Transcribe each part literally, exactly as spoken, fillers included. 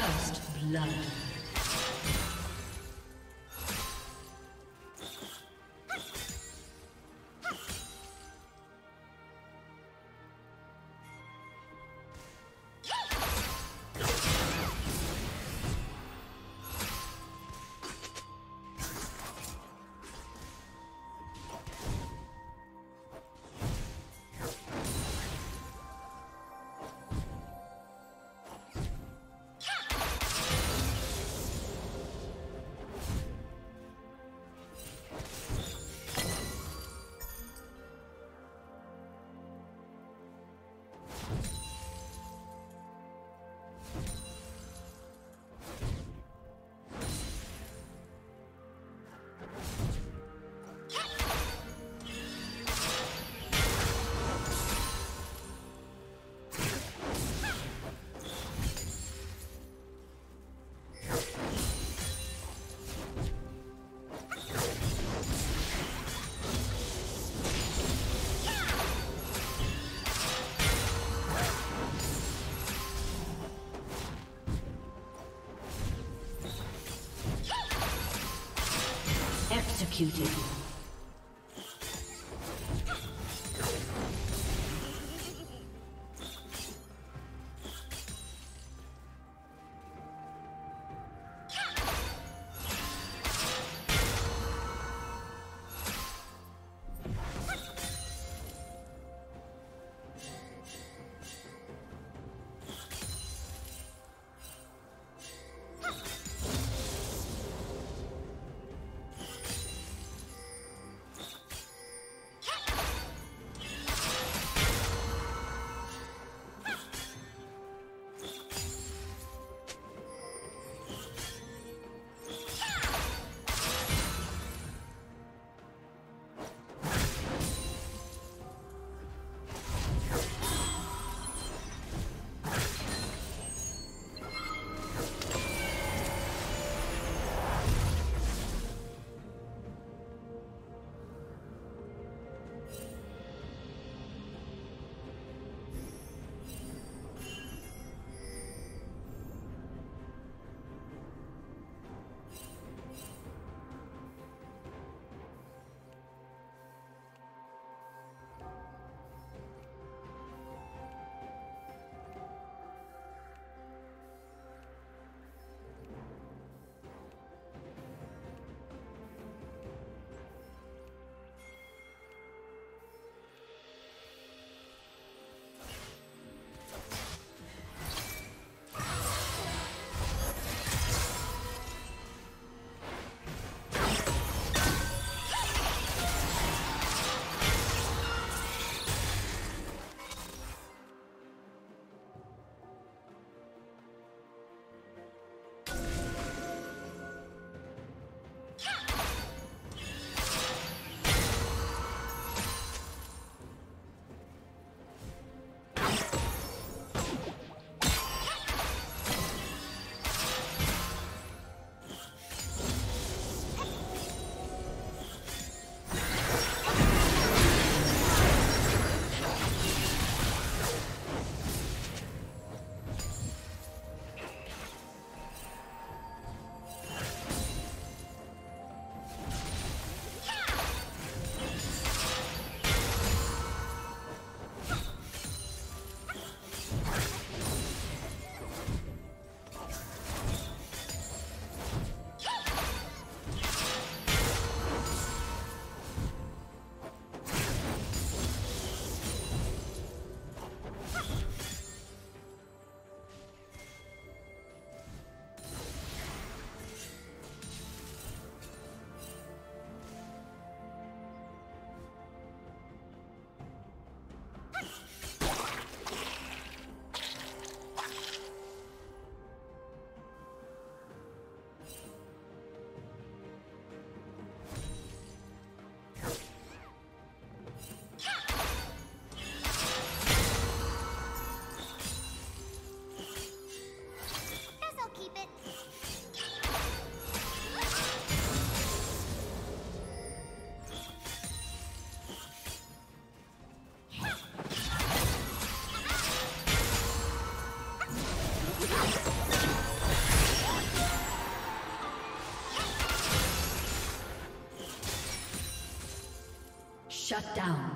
First blood. Executed. Shut down.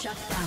Shut down.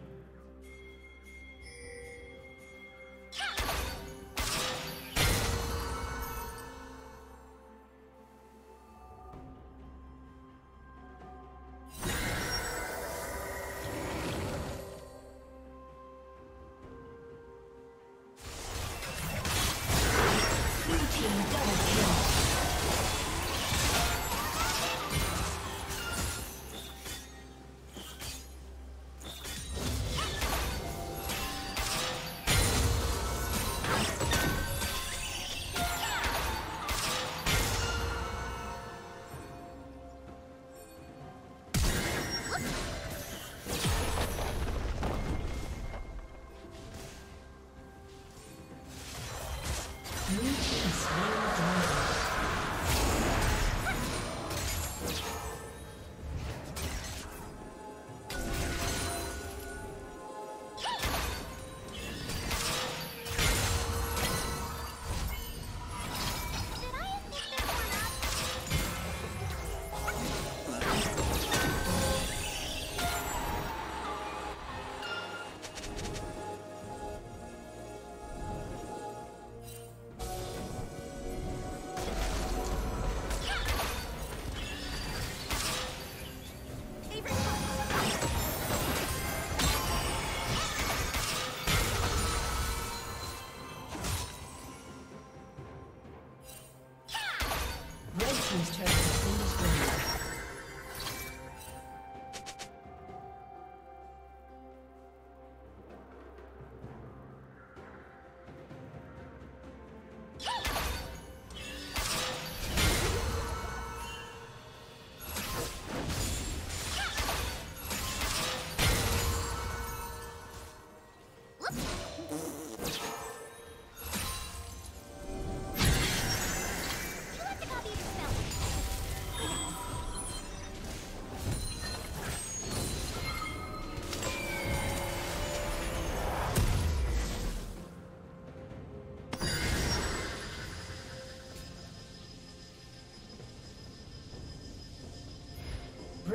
Red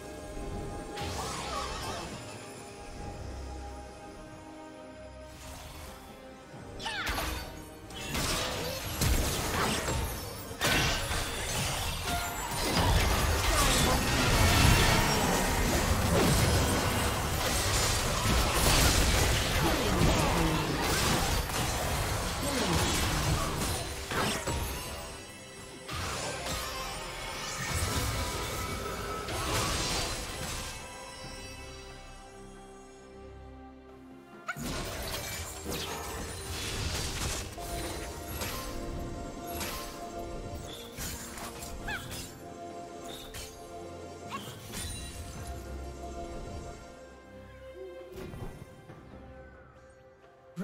destroyed.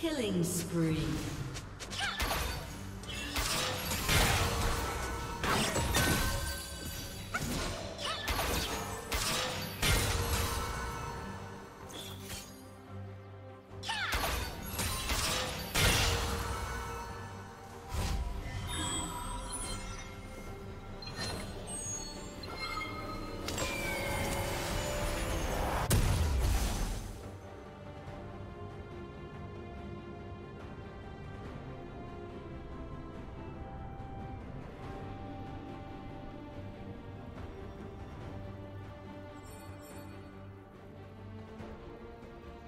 Killing spree.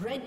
Red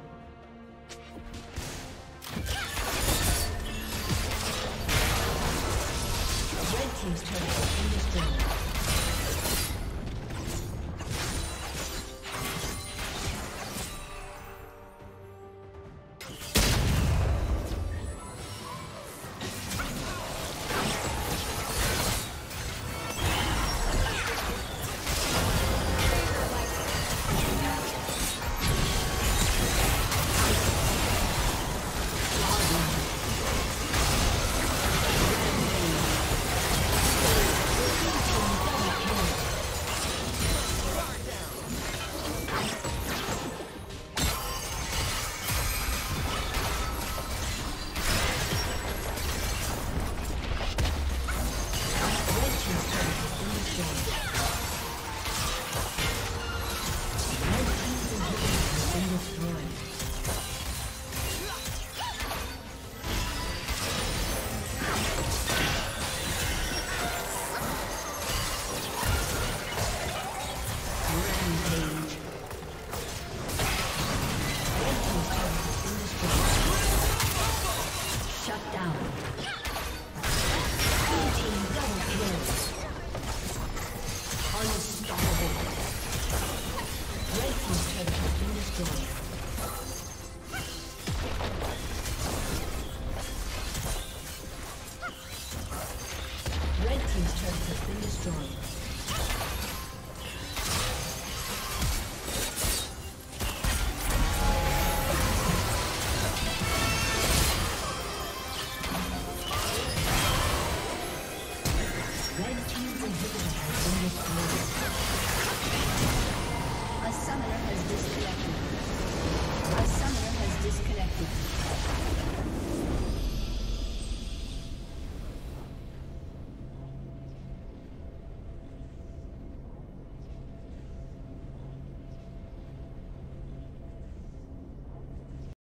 Red team's turret has been destroyed.